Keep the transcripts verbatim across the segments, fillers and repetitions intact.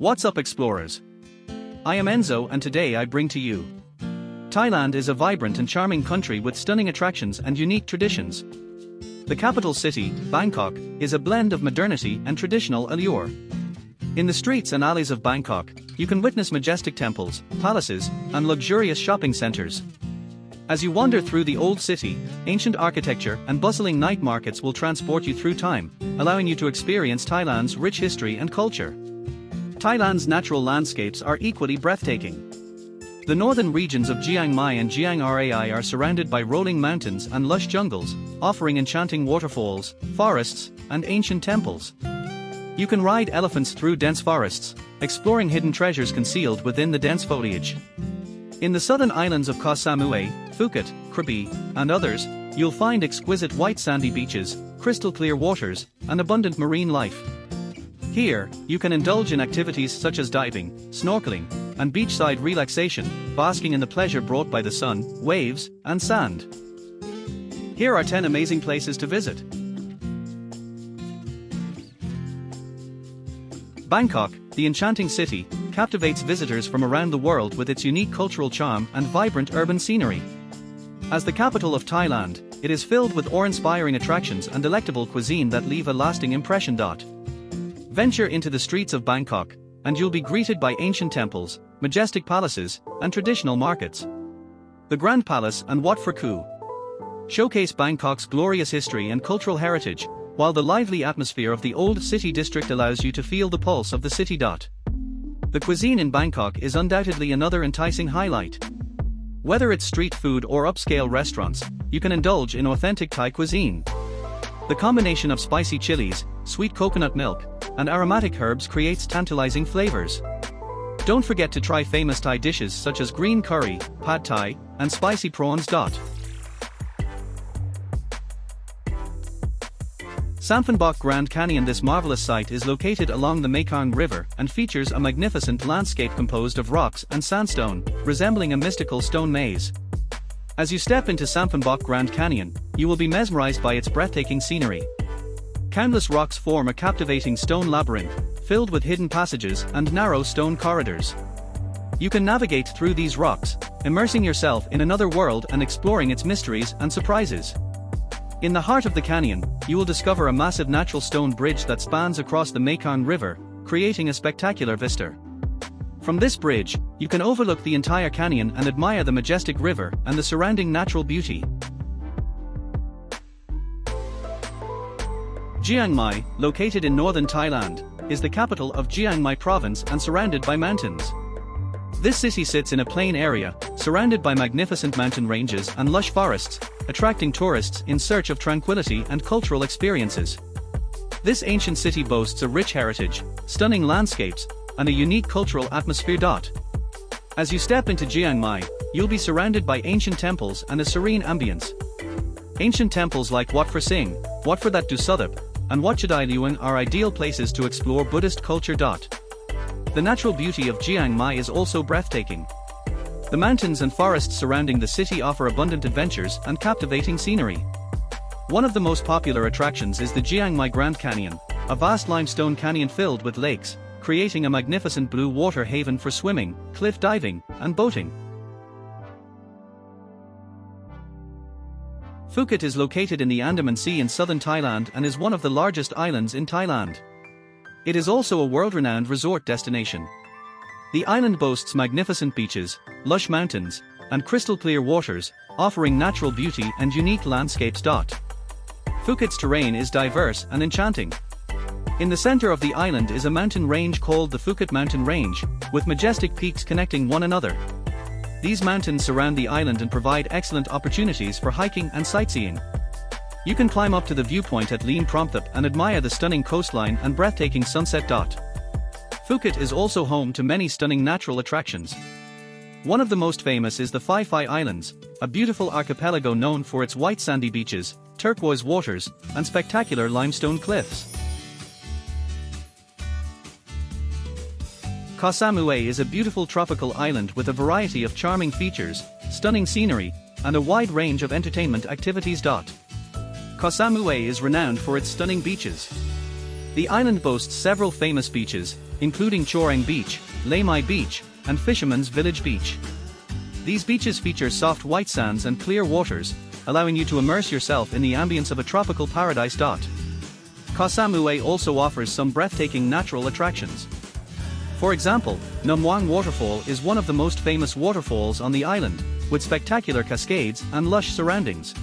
What's up, explorers? I am Enzo, and today I bring to you Thailand is a vibrant and charming country with stunning attractions and unique traditions. The capital city, Bangkok, is a blend of modernity and traditional allure. In the streets and alleys of Bangkok, you can witness majestic temples, palaces, and luxurious shopping centers. As you wander through the old city, ancient architecture and bustling night markets will transport you through time, allowing you to experience Thailand's rich history and culture. Thailand's natural landscapes are equally breathtaking. The northern regions of Chiang Mai and Chiang Rai are surrounded by rolling mountains and lush jungles, offering enchanting waterfalls, forests, and ancient temples. You can ride elephants through dense forests, exploring hidden treasures concealed within the dense foliage. In the southern islands of Koh Samui, Phuket, Krabi, and others, you'll find exquisite white sandy beaches, crystal-clear waters, and abundant marine life. Here, you can indulge in activities such as diving, snorkeling, and beachside relaxation, basking in the pleasure brought by the sun, waves, and sand. Here are ten amazing places to visit. Bangkok, the enchanting city, captivates visitors from around the world with its unique cultural charm and vibrant urban scenery. As the capital of Thailand, it is filled with awe-inspiring attractions and delectable cuisine that leave a lasting impression. Venture into the streets of Bangkok, and you'll be greeted by ancient temples, majestic palaces, and traditional markets. The Grand Palace and Wat Phra That showcase Bangkok's glorious history and cultural heritage, while the lively atmosphere of the old city district allows you to feel the pulse of the city. The cuisine in Bangkok is undoubtedly another enticing highlight. Whether it's street food or upscale restaurants, you can indulge in authentic Thai cuisine. The combination of spicy chilies, sweet coconut milk, and aromatic herbs creates tantalizing flavors. Don't forget to try famous Thai dishes such as green curry, pad Thai, and spicy prawns. Sam Phan Bok Grand Canyon. This marvelous site is located along the Mekong River and features a magnificent landscape composed of rocks and sandstone, resembling a mystical stone maze. As you step into Sam Phan Bok Grand Canyon, you will be mesmerized by its breathtaking scenery. Countless rocks form a captivating stone labyrinth, filled with hidden passages and narrow stone corridors. You can navigate through these rocks, immersing yourself in another world and exploring its mysteries and surprises. In the heart of the canyon, you will discover a massive natural stone bridge that spans across the Mekong River, creating a spectacular vista. From this bridge, you can overlook the entire canyon and admire the majestic river and the surrounding natural beauty. Chiang Mai, located in northern Thailand, is the capital of Chiang Mai province and surrounded by mountains. This city sits in a plain area, surrounded by magnificent mountain ranges and lush forests, attracting tourists in search of tranquility and cultural experiences. This ancient city boasts a rich heritage, stunning landscapes, and a unique cultural atmosphere. As you step into Chiang Mai, you'll be surrounded by ancient temples and a serene ambience. Ancient temples like Wat Phra Singh, Wat Phra That Doi Suthep, and Wat Chedi Luang are ideal places to explore Buddhist culture. The natural beauty of Chiang Mai is also breathtaking. The mountains and forests surrounding the city offer abundant adventures and captivating scenery. One of the most popular attractions is the Chiang Mai Grand Canyon, a vast limestone canyon filled with lakes, creating a magnificent blue water haven for swimming, cliff diving, and boating. Phuket is located in the Andaman Sea in southern Thailand and is one of the largest islands in Thailand. It is also a world-renowned resort destination. The island boasts magnificent beaches, lush mountains, and crystal-clear waters, offering natural beauty and unique landscapes. Phuket's terrain is diverse and enchanting. In the center of the island is a mountain range called the Phuket Mountain Range, with majestic peaks connecting one another. These mountains surround the island and provide excellent opportunities for hiking and sightseeing. You can climb up to the viewpoint at Lamai Promthep and admire the stunning coastline and breathtaking sunset. Phuket is also home to many stunning natural attractions. One of the most famous is the Phi Phi Islands, a beautiful archipelago known for its white sandy beaches, turquoise waters, and spectacular limestone cliffs. Koh Samui is a beautiful tropical island with a variety of charming features, stunning scenery, and a wide range of entertainment activities. Koh Samui is renowned for its stunning beaches. The island boasts several famous beaches, including Chaweng Beach, Lamai Beach, and Fisherman's Village Beach. These beaches feature soft white sands and clear waters, allowing you to immerse yourself in the ambience of a tropical paradise. Koh Samui also offers some breathtaking natural attractions. For example, Nam Wang Waterfall is one of the most famous waterfalls on the island, with spectacular cascades and lush surroundings.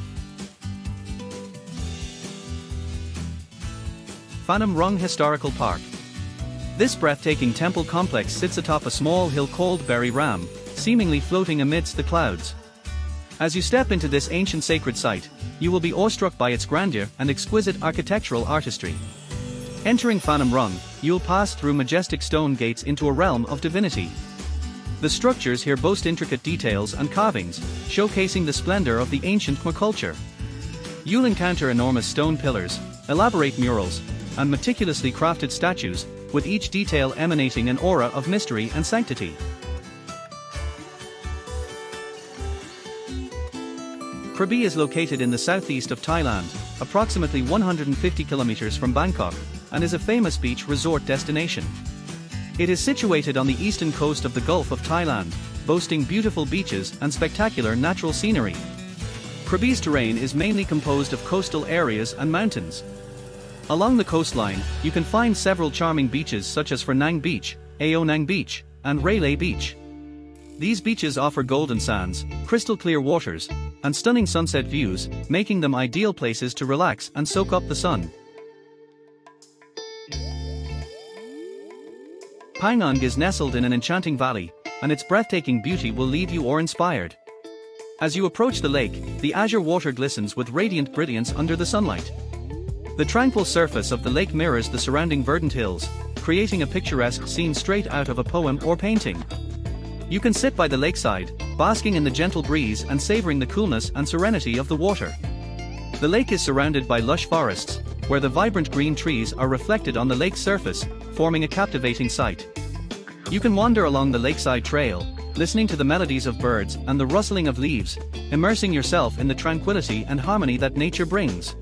Phanom Rung Historical Park. This breathtaking temple complex sits atop a small hill called Buri Ram, seemingly floating amidst the clouds. As you step into this ancient sacred site, you will be awestruck by its grandeur and exquisite architectural artistry. Entering Phanom Rung, you'll pass through majestic stone gates into a realm of divinity. The structures here boast intricate details and carvings, showcasing the splendor of the ancient Khmer culture. You'll encounter enormous stone pillars, elaborate murals, and meticulously crafted statues, with each detail emanating an aura of mystery and sanctity. Krabi is located in the southeast of Thailand, approximately one hundred fifty kilometers from Bangkok, and is a famous beach resort destination. It is situated on the eastern coast of the Gulf of Thailand, boasting beautiful beaches and spectacular natural scenery. Krabi's terrain is mainly composed of coastal areas and mountains. Along the coastline, you can find several charming beaches such as Phra Nang Beach, Aonang Beach, and Railay Beach. These beaches offer golden sands, crystal-clear waters, and stunning sunset views, making them ideal places to relax and soak up the sun. Pai Nong is nestled in an enchanting valley, and its breathtaking beauty will leave you awe-inspired. As you approach the lake, the azure water glistens with radiant brilliance under the sunlight. The tranquil surface of the lake mirrors the surrounding verdant hills, creating a picturesque scene straight out of a poem or painting. You can sit by the lakeside, basking in the gentle breeze and savoring the coolness and serenity of the water. The lake is surrounded by lush forests, where the vibrant green trees are reflected on the lake's surface, forming a captivating sight. You can wander along the lakeside trail, listening to the melodies of birds and the rustling of leaves, immersing yourself in the tranquility and harmony that nature brings.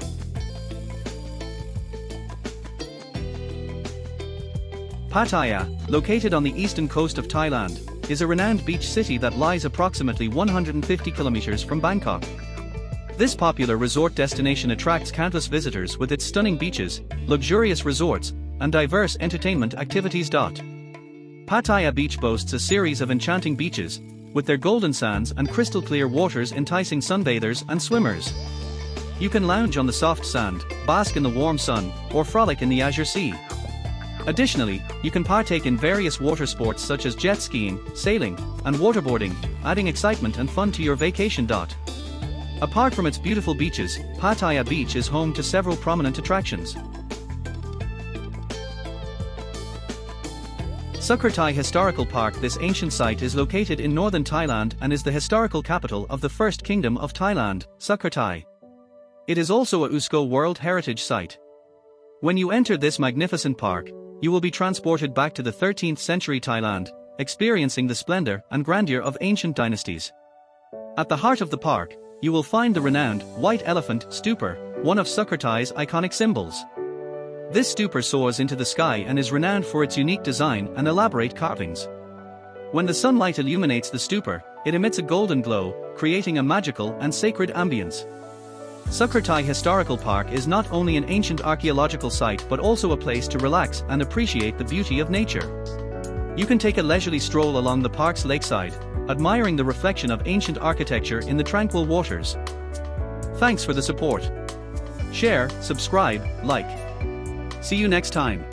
Pattaya, located on the eastern coast of Thailand, is a renowned beach city that lies approximately one hundred fifty kilometers from Bangkok. This popular resort destination attracts countless visitors with its stunning beaches, luxurious resorts, and diverse entertainment activities. Pattaya Beach boasts a series of enchanting beaches, with their golden sands and crystal-clear waters enticing sunbathers and swimmers. You can lounge on the soft sand, bask in the warm sun, or frolic in the azure sea. Additionally, you can partake in various water sports such as jet skiing, sailing, and waterboarding, adding excitement and fun to your vacation. Apart from its beautiful beaches, Pattaya Beach is home to several prominent attractions. Sukhothai Historical Park. This ancient site is located in northern Thailand and is the historical capital of the First Kingdom of Thailand, Sukhothai. It is also a UNESCO World Heritage Site. When you enter this magnificent park, you will be transported back to the thirteenth century Thailand, experiencing the splendor and grandeur of ancient dynasties. At the heart of the park, you will find the renowned White Elephant Stupa, one of Sukhothai's iconic symbols. This stupa soars into the sky and is renowned for its unique design and elaborate carvings. When the sunlight illuminates the stupa, it emits a golden glow, creating a magical and sacred ambience. Sukhothai Historical Park is not only an ancient archaeological site but also a place to relax and appreciate the beauty of nature. You can take a leisurely stroll along the park's lakeside, admiring the reflection of ancient architecture in the tranquil waters. Thanks for the support. Share, subscribe, like. See you next time.